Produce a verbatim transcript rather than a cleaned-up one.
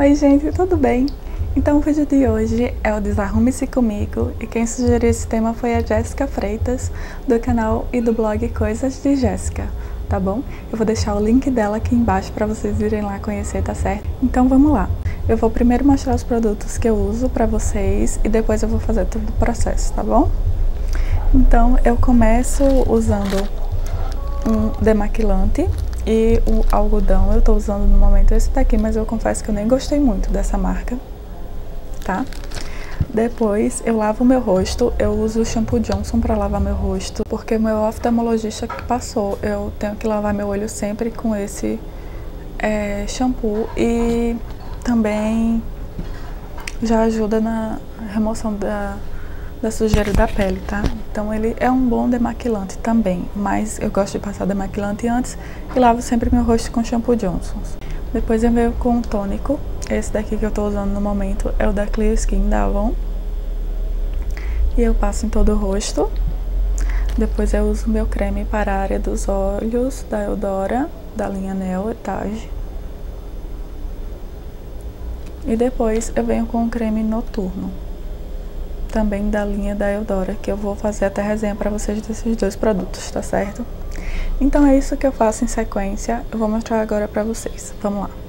Oi gente, tudo bem? Então o vídeo de hoje é o Desarrume-se Comigo e quem sugeriu esse tema foi a Jéssica Freitas do canal e do blog Coisas de Jéssica, tá bom? Eu vou deixar o link dela aqui embaixo para vocês irem lá conhecer, tá certo? Então vamos lá! Eu vou primeiro mostrar os produtos que eu uso para vocês e depois eu vou fazer todo o processo, tá bom? Então eu começo usando um demaquilante e o algodão. Eu tô usando no momento esse daqui, mas eu confesso que eu nem gostei muito dessa marca, tá? Depois eu lavo meu rosto, eu uso o shampoo Johnson para lavar meu rosto, porque o meu oftalmologista que passou, eu tenho que lavar meu olho sempre com esse é, shampoo e também já ajuda na remoção da, da sujeira da pele, tá? Então ele é um bom demaquilante também, mas eu gosto de passar demaquilante antes e lavo sempre meu rosto com shampoo Johnson. Depois eu venho com um tônico, esse daqui que eu tô usando no momento é o da Clear Skin da Avon. E eu passo em todo o rosto. Depois eu uso meu creme para a área dos olhos da Eudora, da linha Neo Etage. E depois eu venho com um creme noturno, também da linha da Eudora, que eu vou fazer até resenha pra vocês desses dois produtos, tá certo? Então é isso que eu faço em sequência, eu vou mostrar agora pra vocês, vamos lá!